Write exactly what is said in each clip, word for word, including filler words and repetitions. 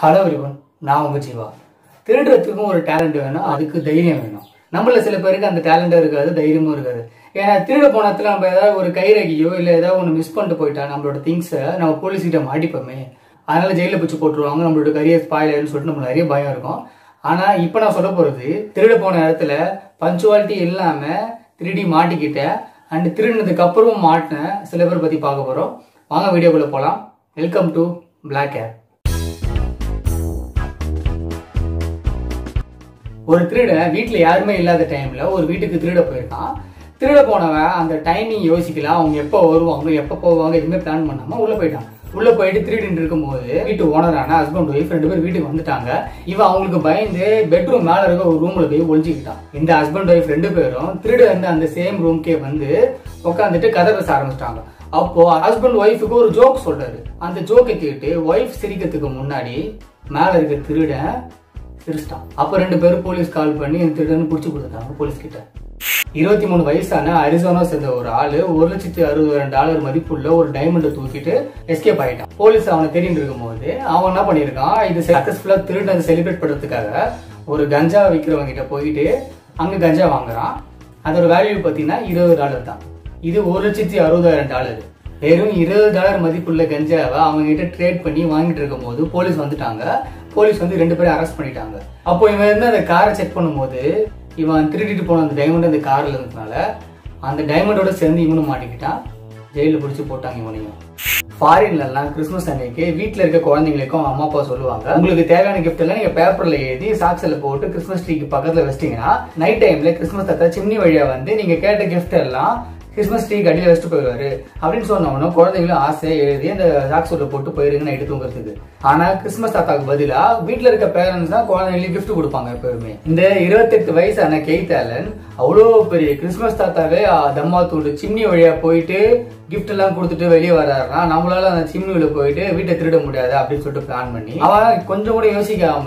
Hello everyone, நான் உங்கள் ஜீவா. திருடுறதுக்கும் ஒரு டேலண்ட் வேணும், அதுக்கு தைரியம் வேணும். நம்மள சில பேருக்கு அந்த டேலண்ட்டும் இருக்காது, தைரியமும் இருக்காது. ஏன்னா திருட போனத்துல நம்ம ஏதாவது ஒரு கைரகையோ இல்லை ஏதாவது ஒன்று மிஸ் பண்ணிட்டு போயிட்டா நம்மளோட திங்ஸை நம்ம போலீஸ்கிட்ட மாட்டிப்போமே, அதனால ஜெயிலில் பிடிச்சி போட்டுருவாங்க, நம்மளோட கரியர் ஸ்பாயிலர்னு சொல்லிட்டு நம்மளுக்கு நிறைய பயம் இருக்கும். ஆனால் இப்போ நான் சொல்ல போகிறது, திருட போன இடத்துல பஞ்சுவாலிட்டி இல்லாமல் திருடி மாட்டிக்கிட்டேன் அண்ட் திருடினதுக்கு அப்புறமும் மாட்டினேன் சில பேர் பற்றி பார்க்க போகிறோம். வாங்க வீடியோக்குள்ளே போகலாம். Welcome to black hair. ஒரு திருடன் வீட்டில் யாருமே இல்லாத டைமில் ஒரு வீட்டுக்கு திருட போயிருக்கான். திருட போனவன் அந்த டைமிங் யோசிக்கலாம், அவங்க எப்போ வருவாங்க எப்போ போவாங்க எதுவுமே பிளான் பண்ணாமல் உள்ளே போயிட்டான். உள்ளே போயிட்டு திருடின்னு இருக்கும்போது வீட்டு ஓனரான ஹஸ்பண்ட் ஒய்ஃப் ரெண்டு பேர் வீட்டுக்கு வந்துட்டாங்க. இவன் அவங்களுக்கு பயந்து பெட்ரூம் மேலே இருக்க ஒரு ரூமில் போய் ஒழிஞ்சிக்கிட்டான். இந்த ஹஸ்பண்ட் ஒய்ஃப் ரெண்டு பேரும் திருட வந்து அந்த சேம் ரூம்கே வந்து உட்காந்துட்டு கதை பேச ஆரம்பிச்சிட்டாங்க. அப்போ ஹஸ்பண்ட் ஒய்ஃபுக்கு ஒரு ஜோக் சொல்றாரு. அந்த ஜோக்கை கேட்டு ஒய்ஃப் சிரிக்கிறதுக்கு முன்னாடி மேலே இருக்க திருடன் திருஷ்டான். அப்போ ரெண்டு பேரும் போலீஸ் கால் பண்ணி இந்த திருடன்னு பிடிச்சி கொடுத்துட்டாங்க போலீஸ் கிட்ட. இருபத்தி மூணு வயசான அரிசோனா சேர்ந்த ஒரு ஆளு ஒரு லட்சத்தி அறுபது ரெண்டு டாலர் மதிப்புள்ள ஒரு டைமண்டை தூக்கிட்டு எஸ்கேப் ஆயிட்டான். போலீஸ் அவனை தெரிஞ்சு இருக்கும் போது அவன் என்ன பண்ணியிருக்கான், இது சக்சஸ்ஃபுல்லா திருடனை செலிப்ரேட் பண்றதுக்காக ஒரு கஞ்சா விற்கிறவங்க கிட்ட போயிட்டு அங்க கஞ்சா வாங்குறான். அதோட வேல்யூ பார்த்தீங்கன்னா இருபது டாலர் தான். இது ஒரு லட்சத்தி அறுபதாயிரம் டாலர். வெறும் இருபது டாலர் மதிப்புள்ள கஞ்சாவை அவங்க கிட்ட ட்ரேட் பண்ணி வாங்கிட்டு இருக்கும் போது போலீஸ் வந்துட்டாங்க. போலீஸ் வந்து ரெண்டு பேரும் அரெஸ்ட் பண்ணிட்டாங்க. அப்போ இவன் வந்து அந்த காரை செக் பண்ணும்போது இவன் திருடிட்டு போன அந்த டைமண்ட் அந்த காரில் இருந்ததுனால அந்த டைமண்டோட சேர்ந்து இவனும் மாட்டிக்கிட்டான். ஜெயிலில் பிடிச்சி போட்டாங்க இவனையும். ஃபாரின்லாம் கிறிஸ்மஸ் அன்னைக்கு வீட்டில் இருக்க குழந்தைங்களுக்கும் அம்மா அப்பா சொல்லுவாங்க, உங்களுக்கு தேவையான கிஃப்ட் எல்லாம் நீங்கள் பேப்பரில் எழுதி சாக்ஸில் போட்டு கிறிஸ்மஸ் ட்ரீக்கு பக்கத்தில் வச்சிட்டிங்கன்னா நைட் டைமில் கிறிஸ்மஸ் தாத்தா சிம்னி வழியாக வந்து நீங்கள் கேட்ட கிஃப்ட் எல்லாம் கிறிஸ்மஸ் ட்ரீக்கு அடியில் வச்சுட்டு போயிடுவாரு அப்படின்னு சொன்னவனும் குழந்தைங்களும் ஆசையை எழுதி அந்த சாக்ஸோட போட்டு போயிருங்க நைட்டு தூங்குறதுக்கு. ஆனால் கிறிஸ்மஸ் தாத்தாவுக்கு பதிலாக வீட்டில் இருக்க பேரண்ட்ஸ் தான் குழந்தைங்களுக்கு கிஃப்ட் கொடுப்பாங்க எப்போதுமே. இந்த இருபத்தெட்டு வயசான கெய்த் ஆலன் அவ்வளோ பெரிய கிறிஸ்மஸ் தாத்தாவே தம்மா தூண்டு சிம்னி வழியாக போயிட்டு கிஃப்ட் எல்லாம் கொடுத்துட்டு வெளியே வராருன்னா நம்மளால அந்த சிம்னியில போயிட்டு வீட்டை திருட முடியாது அப்படின்னு சொல்லிட்டு பிளான் பண்ணி அவன் கொஞ்சம் கூட யோசிக்காம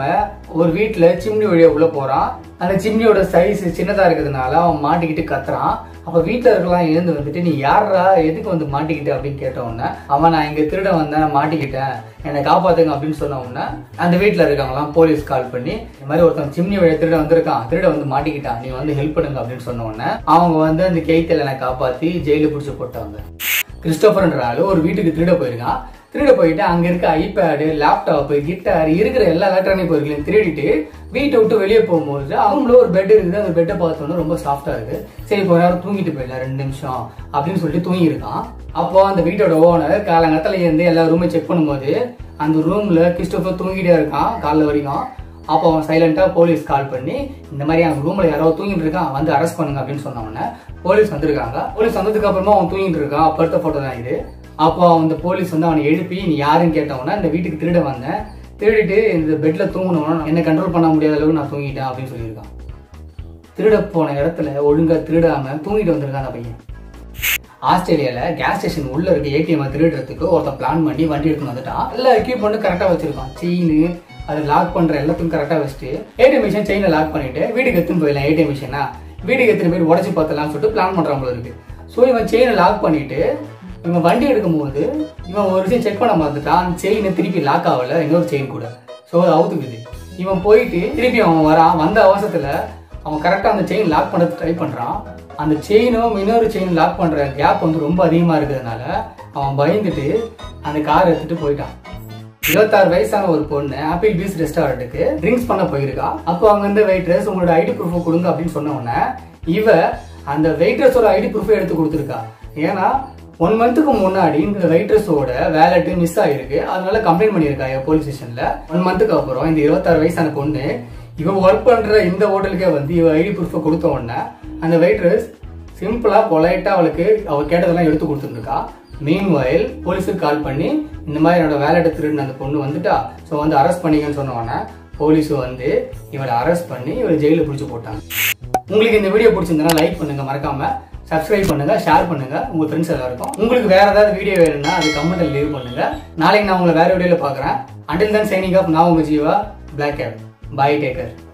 ஒரு வீட்டில் சிம்னி வழியா உள்ள போறான். அந்த சிம்னியோட சைஸ் சின்னதா இருக்கிறதுனால அவன் மாட்டிக்கிட்டு கத்துறான். அப்போ வீட்டில் இருக்கலாம் எழுந்து வந்துட்டு, நீ யாரா எதுக்கு வந்து மாட்டிக்கிட்ட அப்படின்னு கேட்டவுடனே அவன், நான் இங்கே திருட வந்தேன் மாட்டிக்கிட்டேன் என்னை காப்பாத்துங்க அப்படின்னு சொன்னவுடனே அந்த வீட்டில் இருக்காங்களாம் போலீஸ் கால் பண்ணி, இந்த மாதிரி ஒருத்தன் சிம்னி வழியை திருட வந்திருக்கான், திருட வந்து மாட்டிக்கிட்டான், நீ வந்து ஹெல்ப் பண்ணுங்க அப்படின்னு சொன்னவுடனே அவங்க வந்து அந்த கெய்த்தில் என்னை காப்பாற்றி ஜெயிலில் பிடிச்சி போட்டாங்க. கிறிஸ்டோபர்ன்ற ஆளு ஒரு வீட்டுக்கு திருட போயிருக்கான். திருட போயிட்டு அங்க இருக்க ஐபேடு லேப்டாப்பு கிட்டார் இருக்கிற எல்லா எலக்ட்ரானிக் பொருட்களையும் திருடிட்டு வீட்டை விட்டு வெளியே போகும்போது அவங்கள ஒரு பெட் இருக்குது. அந்த பெட்டை பார்த்தோன்னா ரொம்ப சாஃப்டா இருக்கு, சரி கொஞ்ச நேரம் தூங்கிட்டு போயிடலாம் ரெண்டு நிமிஷம் அப்படின்னு சொல்லிட்டு தூங்கியிருக்கான். அப்போ அந்த வீட்டோட ஓனர் காலங்கத்துல இருந்து எல்லா ரூமையும் செக் பண்ணும்போது அந்த ரூம்ல கிறிஸ்டோபர் தூங்கிட்டே இருக்கான் காலைல வரைக்கும். அப்போ அவன் சைலண்டா போலீஸ் கால் பண்ணி, இந்த மாதிரி அவன் ரூம்ல யாரோ தூங்கிட்டு இருக்கான் வந்து அரெஸ்ட் பண்ணுங்க அப்படின்னு சொன்னவன போலீஸ் வந்திருக்காங்க. போலீஸ் வந்ததுக்கு அப்புறமா அவன் தூங்கிட்டு இருக்கான். அப்போ எடுத்த போட்டோ தான் இது. அப்போ அந்த போலீஸ் வந்து அவனை எழுப்பி, நீ யாருன்னு கேட்டவனா, இந்த வீட்டுக்கு திருட வந்தேன், திருடிட்டு இந்த பெட்ல தூங்கினவனா என்னை கண்ட்ரோல் பண்ண முடியாத அளவுக்கு நான் தூங்கிட்டேன் அப்படின்னு சொல்லியிருக்கான். திருட போன இடத்துல ஒழுங்கா திருடாம தூங்கிட்டு வந்திருக்கான் அந்த பையன். ஆஸ்திரேலியால கேஸ் ஸ்டேஷன் உள்ள இருக்க ஏடிஎம் திருடுறதுக்கு ஒருத்தன் பிளான் பண்ணி வண்டி எடுத்துன்னு வந்துட்டான். எல்லா எக்யூப்மெண்ட்டும் கரெக்டா வச்சிருக்கான், செயின்னு அதை லாக் பண்ற எல்லாத்தையும் கரெக்டா வச்சுட்டு ஏடிஎம் மிஷின் செயினை லாக் பண்ணிட்டு வீட்டுக்கு எடுத்துன்னு போயிடலாம், ஏடிஎம் மிஷினா வீட்டுக்கு எத்தனை பேர் உடச்சி பார்த்தலாம்னு சொல்லிட்டு பிளான் பண்றவங்க இருக்கு. ஸோ இவன் செயினை லாக் பண்ணிட்டு இவன் வண்டி எடுக்கும்போது இவன் ஒரு விஷயம் செக் பண்ண மறந்துட்டான், அந்த செயினை திருப்பி லாக் ஆகல இன்னொரு செயின் கூட. ஸோ அது அவுத்துக்குது. இவன் போயிட்டு திருப்பி அவன் வரான். வந்த அவசரத்துல அவன் கரெக்டாக அந்த செயின் லாக் பண்ணுறது ட்ரை பண்ணுறான். அந்த செயினும் இன்னொரு செயின் லாக் பண்ணுற கேப் வந்து ரொம்ப அதிகமாக இருக்கிறதுனால அவன் பயந்துட்டு அந்த காரை எடுத்துகிட்டு போயிட்டான். இருபத்தாறு வயசான ஒரு பொண்ணு ஆப்பிள் பீஸ் ரெஸ்டாரண்ட்டுக்கு ட்ரிங்க்ஸ் பண்ண போயிருக்கா. அப்போ அவங்க வந்து வெயிட்ரஸ் உங்களோட ஐடி ப்ரூஃப் கொடுங்க அப்படின்னு சொன்ன உடனே இவ அந்த வெயிட்ரஸோட ஐடி ப்ரூஃபை எடுத்து கொடுத்துருக்கா. ஏன்னா ஒன் மந்த்துக்கு முன்னாடி இந்த வெயிட்ரஸோட வேலெட்டு மிஸ் ஆகிருக்கு, அதனால கம்ப்ளைண்ட் பண்ணியிருக்காங்க போலீஸ் ஸ்டேஷன்ல. ஒன் மந்த்துக்கு அப்புறம் இந்த இருபத்தாறு வயசான பொண்ணு இவன் ஒர்க் பண்ற இந்த ஹோட்டலுக்கே வந்து இவ ஐடி ப்ரூஃபை கொடுத்த உடனே அந்த வெயிட்ரஸ் சிம்பிளா பொலைட்டா அவளுக்கு அவ கேட்டதெல்லாம் எடுத்து கொடுத்துருந்துருக்கா. மீன்வயல் போலீஸுக்கு கால் பண்ணி, இந்த மாதிரி என்னோட வேலெட்டை திருடுன்னு அந்த பொண்ணு வந்துட்டா, ஸோ வந்து அரெஸ்ட் பண்ணிங்கன்னு சொன்ன உடனே போலீஸு வந்து இவளை அரெஸ்ட் பண்ணி இவளை ஜெயிலில் பிடிச்சி போட்டாங்க. உங்களுக்கு இந்த வீடியோ பிடிச்சிருந்தனா லைக் பண்ணுங்க, மறக்காம சப்ஸ்கிரைப் பண்ணுங்க, ஷேர் பண்ணுங்க உங்க ஃப்ரெண்ட்ஸ் எல்லாருக்கும். உங்களுக்கு வேற ஏதாவது வீடியோ வேணும்னா அது கமெண்ட்ல லீவ் பண்ணுங்க. நாளைக்கு நான் உங்களை வேற வீடியோல பாக்குறேன். அண்டில் தென் சைனிங் ஆஃப், நான் உங்க Jeeva, black hair. Bye, take care.